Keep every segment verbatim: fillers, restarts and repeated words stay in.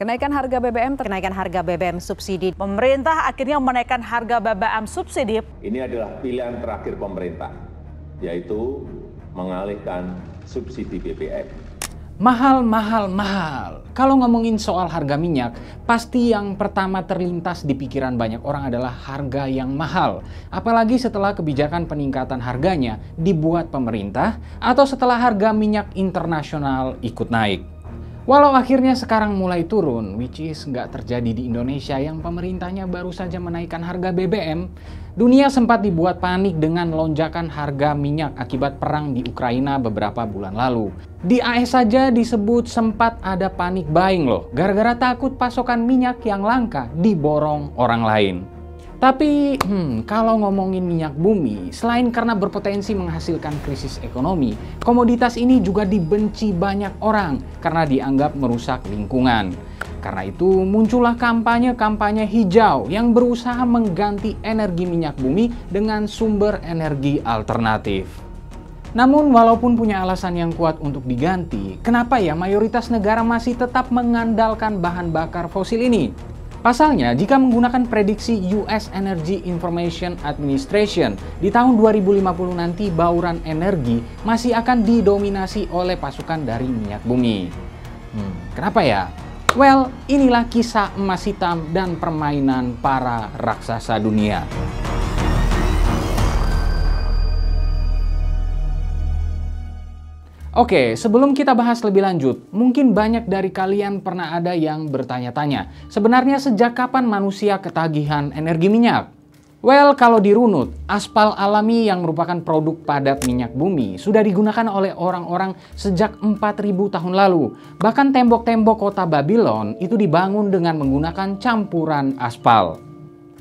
Kenaikan harga B B M, kenaikan harga B B M subsidi. Pemerintah akhirnya menaikkan harga B B M subsidi. Ini adalah pilihan terakhir pemerintah, yaitu mengalihkan subsidi B B M. Mahal, mahal, mahal. Kalau ngomongin soal harga minyak, pasti yang pertama terlintas di pikiran banyak orang adalah harga yang mahal. Apalagi setelah kebijakan peningkatan harganya dibuat pemerintah atau setelah harga minyak internasional ikut naik. Walau akhirnya sekarang mulai turun, which is nggak terjadi di Indonesia yang pemerintahnya baru saja menaikkan harga B B M, dunia sempat dibuat panik dengan lonjakan harga minyak akibat perang di Ukraina beberapa bulan lalu. Di A S saja disebut sempat ada panik buying loh, gara-gara takut pasokan minyak yang langka diborong orang lain. Tapi, hmm, kalau ngomongin minyak bumi, selain karena berpotensi menghasilkan krisis ekonomi, komoditas ini juga dibenci banyak orang karena dianggap merusak lingkungan. Karena itu, muncullah kampanye-kampanye hijau yang berusaha mengganti energi minyak bumi dengan sumber energi alternatif. Namun, walaupun punya alasan yang kuat untuk diganti, kenapa ya mayoritas negara masih tetap mengandalkan bahan bakar fosil ini? Pasalnya, jika menggunakan prediksi U S Energy Information Administration, di tahun dua ribu lima puluh nanti bauran energi masih akan didominasi oleh pasukan dari minyak bumi. Hmm, kenapa ya? Well, inilah kisah emas hitam dan permainan para raksasa dunia. Oke, sebelum kita bahas lebih lanjut, mungkin banyak dari kalian pernah ada yang bertanya-tanya, sebenarnya sejak kapan manusia ketagihan energi minyak? Well, kalau dirunut, aspal alami yang merupakan produk padat minyak bumi sudah digunakan oleh orang-orang sejak empat ribu tahun lalu. Bahkan tembok-tembok kota Babylon itu dibangun dengan menggunakan campuran aspal.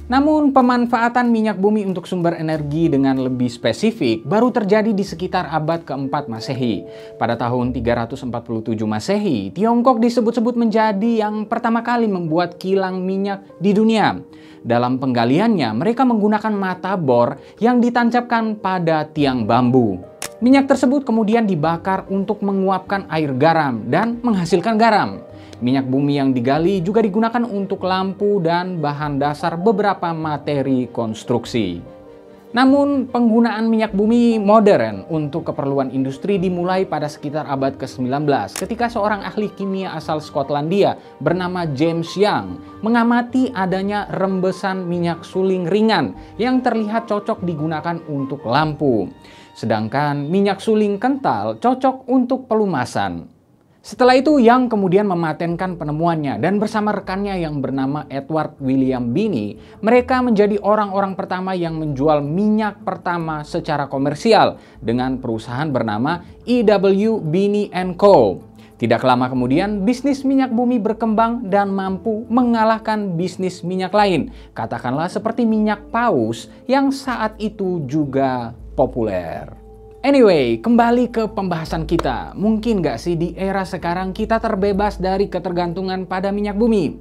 Namun, pemanfaatan minyak bumi untuk sumber energi dengan lebih spesifik baru terjadi di sekitar abad keempat Masehi. Pada tahun tiga ratus empat puluh tujuh Masehi, Tiongkok disebut-sebut menjadi yang pertama kali membuat kilang minyak di dunia. Dalam penggaliannya, mereka menggunakan mata bor yang ditancapkan pada tiang bambu. Minyak tersebut kemudian dibakar untuk menguapkan air garam dan menghasilkan garam. Minyak bumi yang digali juga digunakan untuk lampu dan bahan dasar beberapa materi konstruksi. Namun, penggunaan minyak bumi modern untuk keperluan industri dimulai pada sekitar abad ke sembilan belas ketika seorang ahli kimia asal Skotlandia bernama James Young mengamati adanya rembesan minyak suling ringan yang terlihat cocok digunakan untuk lampu. Sedangkan minyak suling kental cocok untuk pelumasan. Setelah itu, Young kemudian mematenkan penemuannya dan bersama rekannya yang bernama Edward William Binnie, mereka menjadi orang-orang pertama yang menjual minyak pertama secara komersial dengan perusahaan bernama E W Binnie and Co. Tidak lama kemudian, bisnis minyak bumi berkembang dan mampu mengalahkan bisnis minyak lain, katakanlah seperti minyak paus yang saat itu juga populer. Anyway, kembali ke pembahasan kita. Mungkin nggak sih di era sekarang kita terbebas dari ketergantungan pada minyak bumi?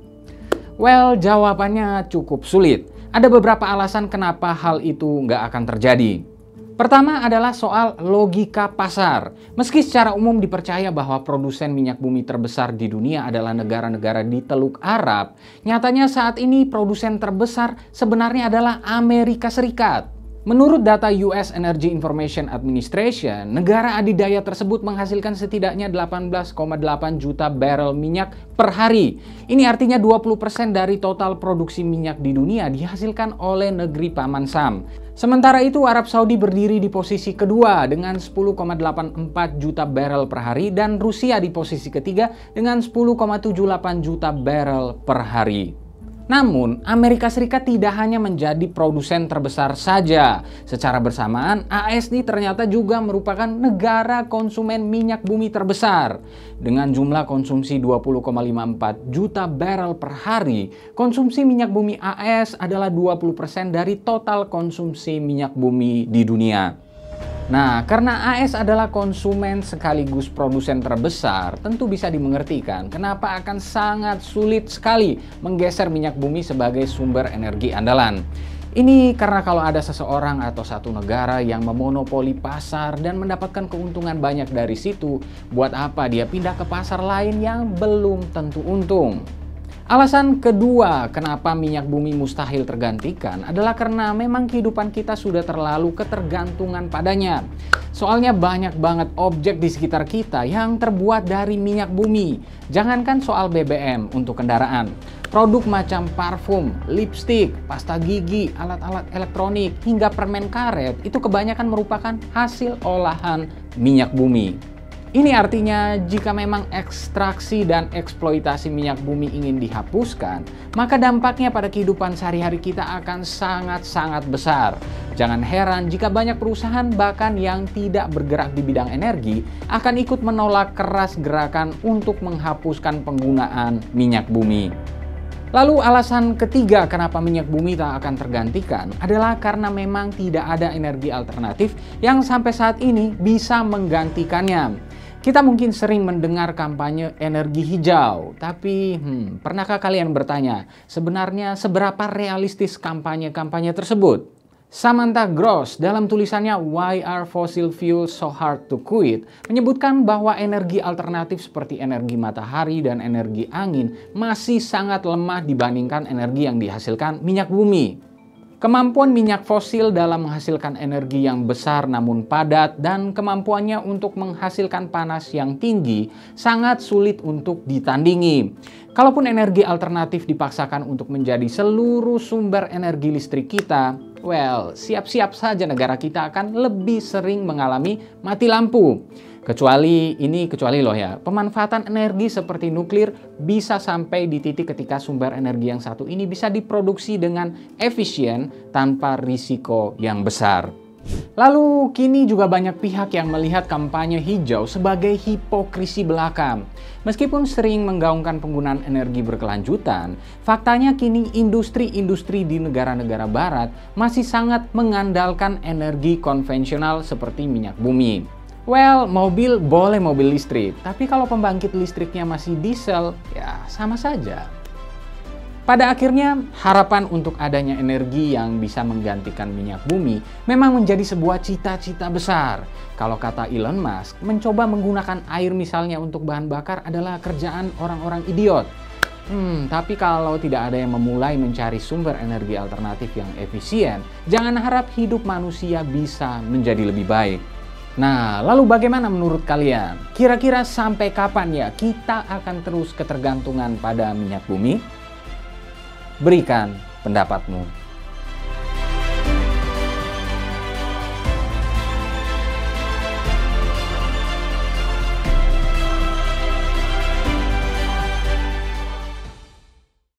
Well, jawabannya cukup sulit. Ada beberapa alasan kenapa hal itu nggak akan terjadi. Pertama adalah soal logika pasar. Meski secara umum dipercaya bahwa produsen minyak bumi terbesar di dunia adalah negara-negara di Teluk Arab, nyatanya saat ini produsen terbesar sebenarnya adalah Amerika Serikat. Menurut data U S Energy Information Administration, negara adidaya tersebut menghasilkan setidaknya delapan belas koma delapan juta barel minyak per hari. Ini artinya dua puluh persen dari total produksi minyak di dunia dihasilkan oleh negeri Paman Sam. Sementara itu, Arab Saudi berdiri di posisi kedua dengan sepuluh koma delapan empat juta barel per hari dan Rusia di posisi ketiga dengan sepuluh koma tujuh delapan juta barel per hari. Namun, Amerika Serikat tidak hanya menjadi produsen terbesar saja. Secara bersamaan, A S ini ternyata juga merupakan negara konsumen minyak bumi terbesar. Dengan jumlah konsumsi dua puluh koma lima empat juta barel per hari, konsumsi minyak bumi A S adalah dua puluh persen dari total konsumsi minyak bumi di dunia. Nah, karena A S adalah konsumen sekaligus produsen terbesar, tentu bisa dimengertikan kenapa akan sangat sulit sekali menggeser minyak bumi sebagai sumber energi andalan. Ini karena kalau ada seseorang atau satu negara yang memonopoli pasar dan mendapatkan keuntungan banyak dari situ, buat apa dia pindah ke pasar lain yang belum tentu untung? Alasan kedua kenapa minyak bumi mustahil tergantikan adalah karena memang kehidupan kita sudah terlalu ketergantungan padanya. Soalnya banyak banget objek di sekitar kita yang terbuat dari minyak bumi. Jangankan soal B B M untuk kendaraan. Produk macam parfum, lipstik, pasta gigi, alat-alat elektronik, hingga permen karet itu kebanyakan merupakan hasil olahan minyak bumi. Ini artinya jika memang ekstraksi dan eksploitasi minyak bumi ingin dihapuskan, maka dampaknya pada kehidupan sehari-hari kita akan sangat-sangat besar. Jangan heran jika banyak perusahaan bahkan yang tidak bergerak di bidang energi akan ikut menolak keras gerakan untuk menghapuskan penggunaan minyak bumi. Lalu alasan ketiga kenapa minyak bumi tak akan tergantikan adalah karena memang tidak ada energi alternatif yang sampai saat ini bisa menggantikannya. Kita mungkin sering mendengar kampanye energi hijau, tapi hmm, pernahkah kalian bertanya sebenarnya seberapa realistis kampanye-kampanye tersebut? Samantha Gross dalam tulisannya Why Are Fossil Fuels So Hard to Quit menyebutkan bahwa energi alternatif seperti energi matahari dan energi angin masih sangat lemah dibandingkan energi yang dihasilkan minyak bumi. Kemampuan minyak fosil dalam menghasilkan energi yang besar namun padat dan kemampuannya untuk menghasilkan panas yang tinggi sangat sulit untuk ditandingi. Kalaupun energi alternatif dipaksakan untuk menjadi seluruh sumber energi listrik kita, well, siap-siap saja negara kita akan lebih sering mengalami mati lampu. Kecuali, ini kecuali loh ya, pemanfaatan energi seperti nuklir bisa sampai di titik ketika sumber energi yang satu ini bisa diproduksi dengan efisien tanpa risiko yang besar. Lalu, kini juga banyak pihak yang melihat kampanye hijau sebagai hipokrisi belaka. Meskipun sering menggaungkan penggunaan energi berkelanjutan, faktanya kini industri-industri di negara-negara barat masih sangat mengandalkan energi konvensional seperti minyak bumi. Well, mobil boleh mobil listrik, tapi kalau pembangkit listriknya masih diesel, ya sama saja. Pada akhirnya, harapan untuk adanya energi yang bisa menggantikan minyak bumi memang menjadi sebuah cita-cita besar. Kalau kata Elon Musk, mencoba menggunakan air misalnya untuk bahan bakar adalah kerjaan orang-orang idiot. Hmm, tapi kalau tidak ada yang memulai mencari sumber energi alternatif yang efisien, jangan harap hidup manusia bisa menjadi lebih baik. Nah, lalu bagaimana menurut kalian? Kira-kira sampai kapan ya kita akan terus ketergantungan pada minyak bumi? Berikan pendapatmu.